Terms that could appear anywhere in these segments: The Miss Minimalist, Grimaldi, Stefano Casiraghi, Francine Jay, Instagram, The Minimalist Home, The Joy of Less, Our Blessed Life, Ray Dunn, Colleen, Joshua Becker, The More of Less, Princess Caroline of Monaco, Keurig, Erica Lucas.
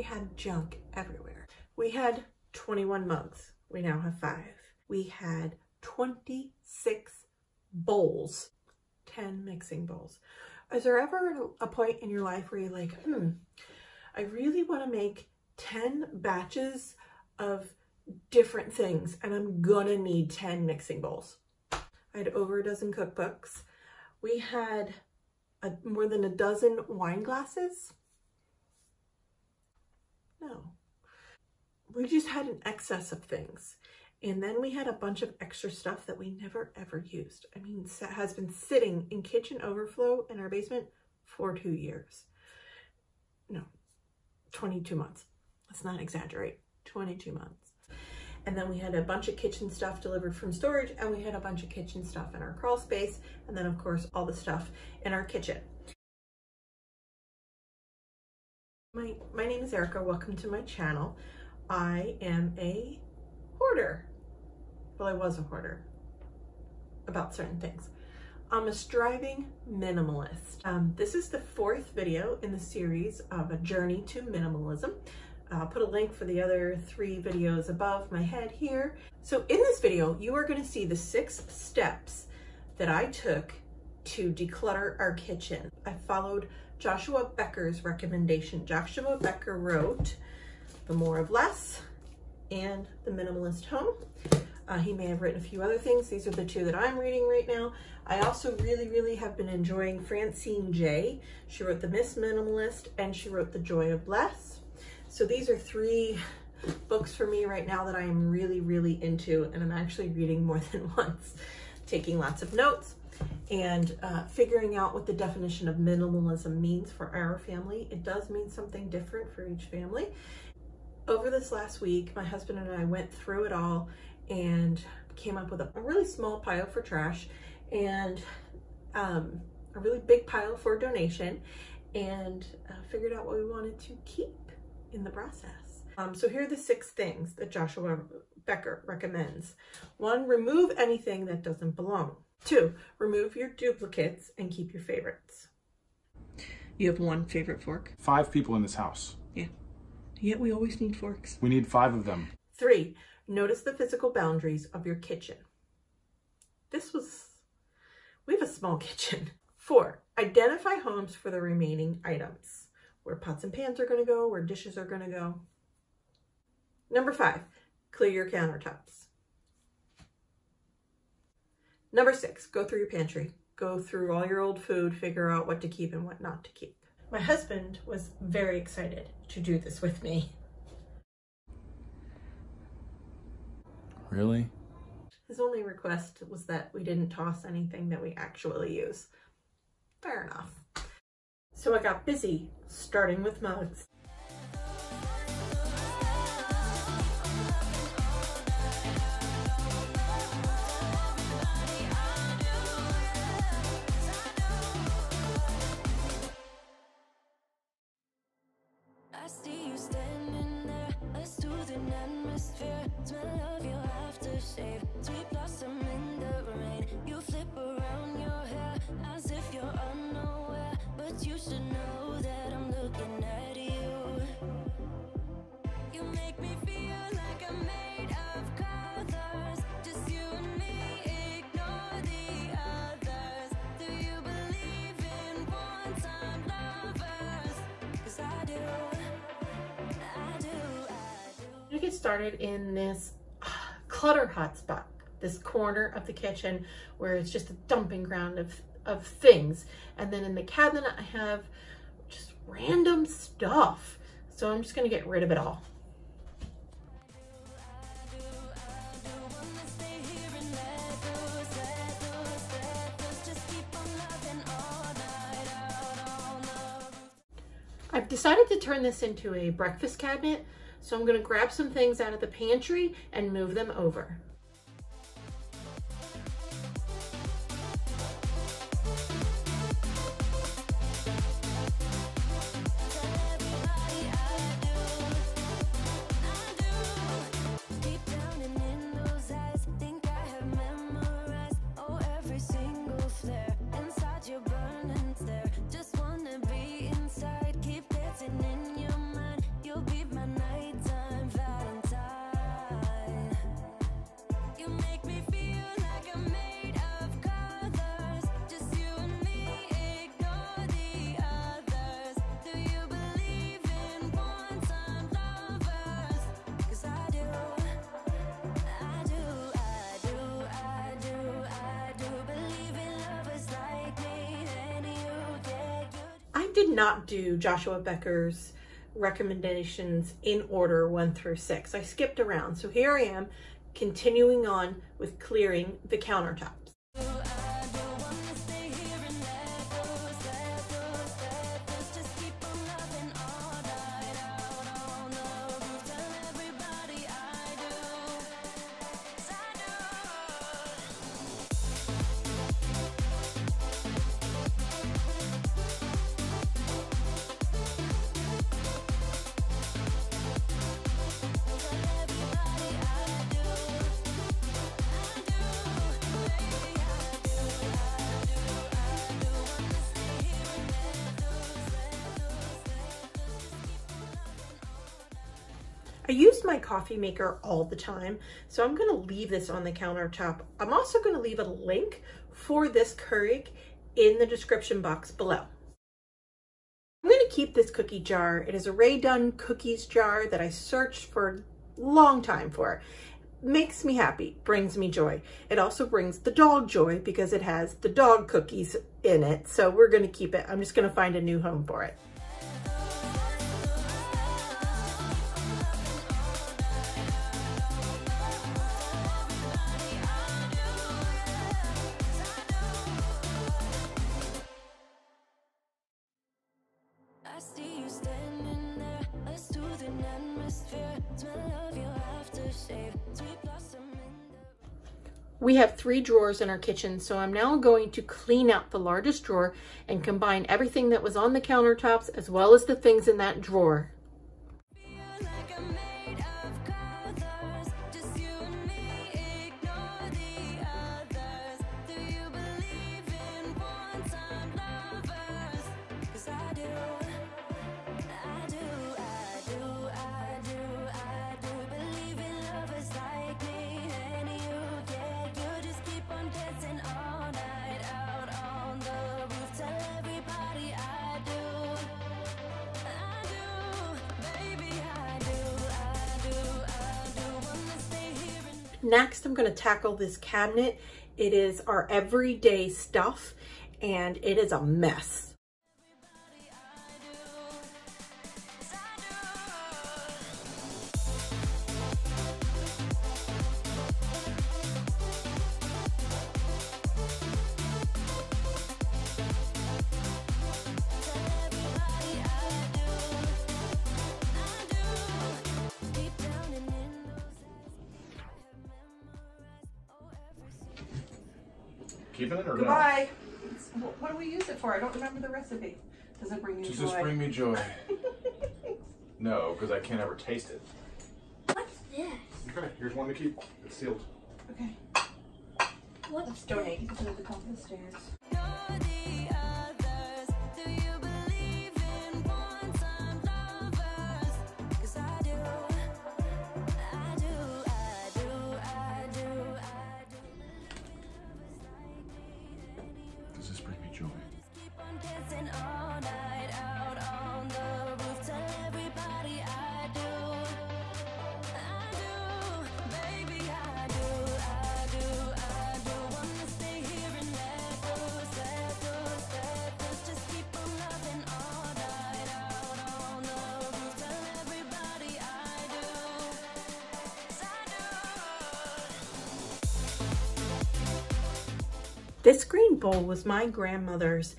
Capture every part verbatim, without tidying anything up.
we had junk everywhere. We had twenty-one mugs. We now have five. We had twenty-six bowls, ten mixing bowls. Is there ever a point in your life where you're like, hmm, I really want to make ten batches of different things and I'm gonna need ten mixing bowls? I had over a dozen cookbooks. We had a, more than a dozen wine glasses. No. We just had an excess of things. And then we had a bunch of extra stuff that we never ever used. I mean, that has been sitting in kitchen overflow in our basement for two years. No, twenty-two months. Let's not exaggerate, twenty-two months. And then we had a bunch of kitchen stuff delivered from storage, and we had a bunch of kitchen stuff in our crawl space. And then of course, all the stuff in our kitchen. My, my name is Erica, welcome to my channel. I am a hoarder. Well, I was a hoarder about certain things. I'm a striving minimalist. Um, this is the fourth video in the series of a journey to minimalism. I'll put a link for the other three videos above my head here. So in this video, you are going to see the six steps that I took to declutter our kitchen. I followed Joshua Becker's recommendation. Joshua Becker wrote The More of Less and The Minimalist Home. Uh, he may have written a few other things. These are the two that I'm reading right now. I also really, really have been enjoying Francine Jay. She wrote The Miss Minimalist and she wrote The Joy of Less. So these are three books for me right now that I am really, really into, and I'm actually reading more than once, taking lots of notes and uh, figuring out what the definition of minimalism means for our family. It does mean something different for each family. Over this last week, my husband and I went through it all and came up with a really small pile for trash and um, a really big pile for donation, and uh, figured out what we wanted to keep in the process. Um, so here are the six things that Joshua Becker recommends. One, remove anything that doesn't belong. Two, remove your duplicates and keep your favorites. You have one favorite fork? Five people in this house. Yeah. Yet we always need forks. We need five of them. Three, notice the physical boundaries of your kitchen. This was, we have a small kitchen. Four, identify homes for the remaining items. Where pots and pans are gonna go, where dishes are gonna go. Number five, clear your countertops. Number six, go through your pantry. Go through all your old food, figure out what to keep and what not to keep. My husband was very excited to do this with me. Really? His only request was that we didn't toss anything that we actually use. Fair enough. So I got busy, starting with mugs. Get started in this clutter hotspot, this corner of the kitchen where it's just a dumping ground of, of things. And then in the cabinet, I have just random stuff. So I'm just gonna get rid of it all. I've decided to turn this into a breakfast cabinet. So I'm gonna grab some things out of the pantry and move them over. You'll be did not do Joshua Becker's recommendations in order one through six. I skipped around. So here I am continuing on with clearing the countertops. I use my coffee maker all the time, so I'm gonna leave this on the countertop. I'm also gonna leave a link for this Keurig in the description box below. I'm gonna keep this cookie jar. It is a Ray Dunn cookies jar that I searched for a long time for. Makes me happy, brings me joy. It also brings the dog joy because it has the dog cookies in it, so we're gonna keep it. I'm just gonna find a new home for it. We have three drawers in our kitchen, so I'm now going to clean out the largest drawer and combine everything that was on the countertops as well as the things in that drawer. Next, I'm gonna tackle this cabinet. It is our everyday stuff, and it is a mess. Keep it or Goodbye. No? What do we use it for? I don't remember the recipe. Does it bring you Does joy? Does this bring me joy? No, because I can't ever taste it. What's this? Okay, here's one to keep. It's sealed. Okay. What's Let's donate to the top of the stairs. This green bowl was my grandmother's,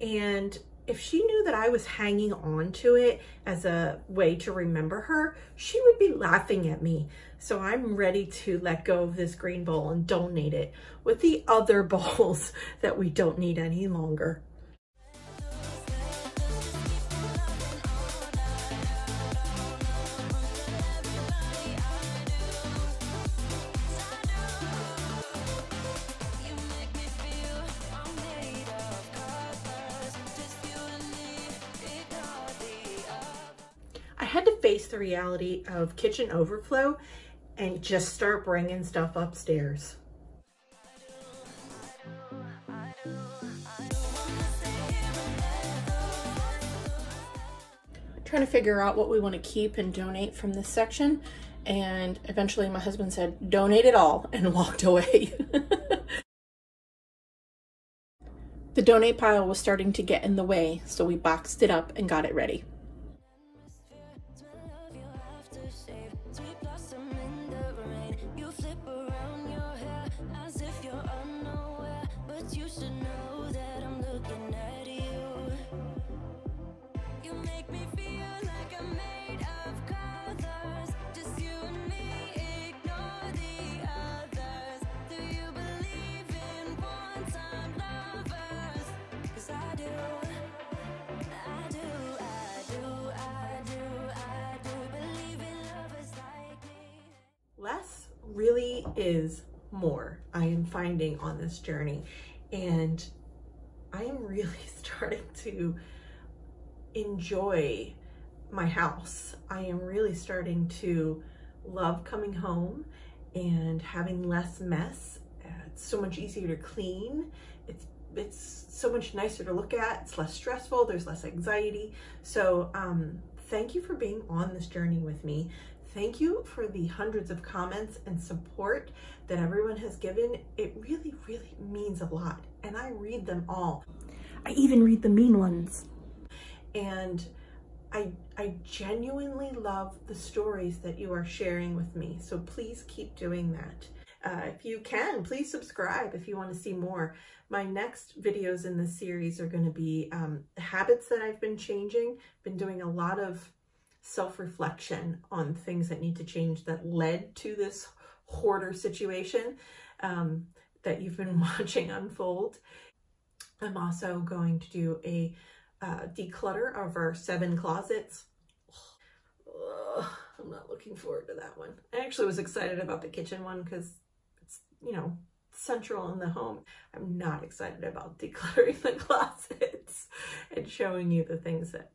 and if she knew that I was hanging on to it as a way to remember her, she would be laughing at me. So I'm ready to let go of this green bowl and donate it with the other bowls that we don't need any longer. I had to face the reality of kitchen overflow and just start bringing stuff upstairs. I'm trying to figure out what we want to keep and donate from this section, and eventually my husband said, "Donate it all," and walked away. The donate pile was starting to get in the way, so we boxed it up and got it ready. Less really is more, I am finding on this journey, and I am really starting to enjoy my house. I am really starting to love coming home and having less mess. It's so much easier to clean. It's it's so much nicer to look at. It's less stressful. There's less anxiety. So um, thank you for being on this journey with me. Thank you for the hundreds of comments and support that everyone has given. It really, really means a lot. And I read them all. I even read the mean ones. And I, I genuinely love the stories that you are sharing with me. So please keep doing that. Uh, if you can, please subscribe if you want to see more. My next videos in this series are going to be um, habits that I've been changing. Been doing a lot of self-reflection on things that need to change that led to this hoarder situation um, that you've been watching unfold. I'm also going to do a uh, declutter of our seven closets. Ugh, I'm not looking forward to that one. I actually was excited about the kitchen one because it's, you know, central in the home. I'm not excited about decluttering the closets and showing you the things that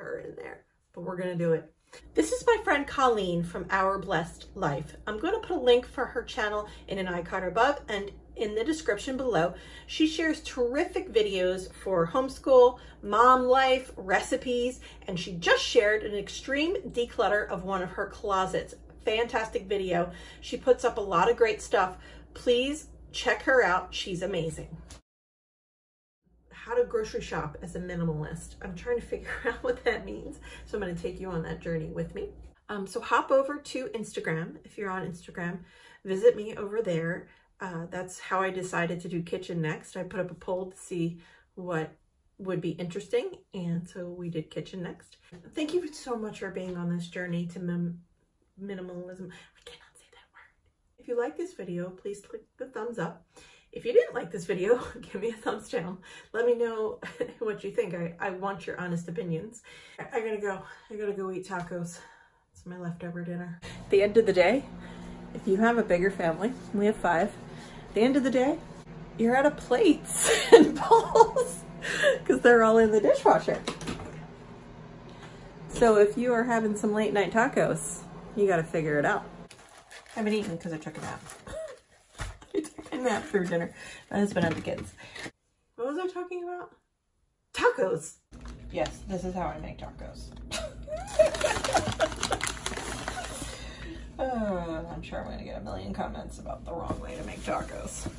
are in there. But we're gonna do it. This is my friend Colleen from Our Blessed Life. I'm gonna put a link for her channel in an icon above and in the description below. She shares terrific videos for homeschool, mom life, recipes, and she just shared an extreme declutter of one of her closets. Fantastic video. She puts up a lot of great stuff. Please check her out. She's amazing. How to grocery shop as a minimalist. I'm trying to figure out what that means. So I'm going to take you on that journey with me. Um, so hop over to Instagram. If you're on Instagram, visit me over there. Uh, that's how I decided to do kitchen next. I put up a poll to see what would be interesting. And so we did kitchen next. Thank you so much for being on this journey to mim minimalism. I cannot say that word. If you like this video, please click the thumbs up. If you didn't like this video, give me a thumbs down. Let me know what you think. I, I want your honest opinions. I, I gotta go. I gotta go eat tacos. It's my leftover dinner. At the end of the day, if you have a bigger family, we have five, at the end of the day, you're out of plates and bowls because they're all in the dishwasher. So if you are having some late night tacos, you gotta figure it out. I haven't eaten because I took a nap. Nap through dinner. My husband and the kids. What was I talking about? Tacos. Yes, this is how I make tacos. uh, I'm sure I'm going to get a million comments about the wrong way to make tacos.